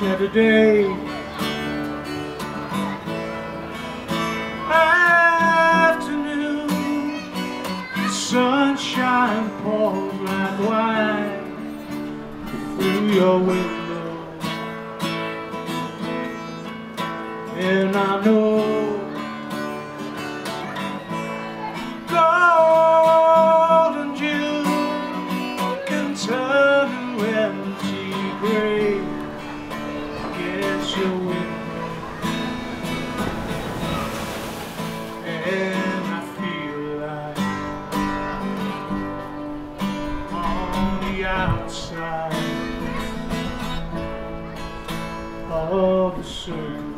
Saturday. Afternoon, the sunshine pours like wine through your window, and I know golden dew can turn to empty grave against your window, and I feel like on the outside of the circle.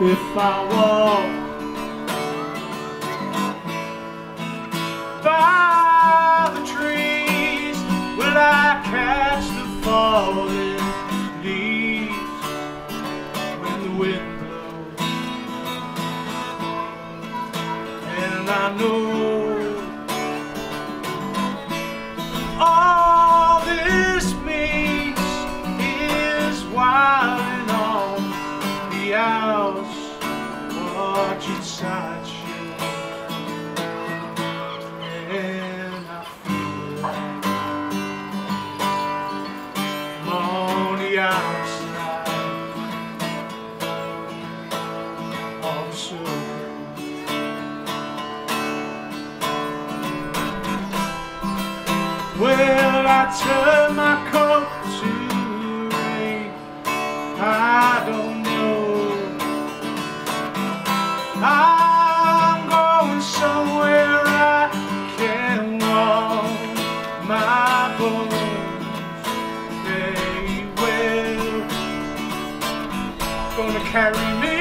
If I walk by the trees, will I catch the falling leaves when the wind blows? And I know all this means is wilding on the hours. Watch it inside you, and I feel I'm on the outside of the circle. Well, I turn my coat to rain, I don't know. I'm going somewhere I can warm my bones very well. Gonna carry me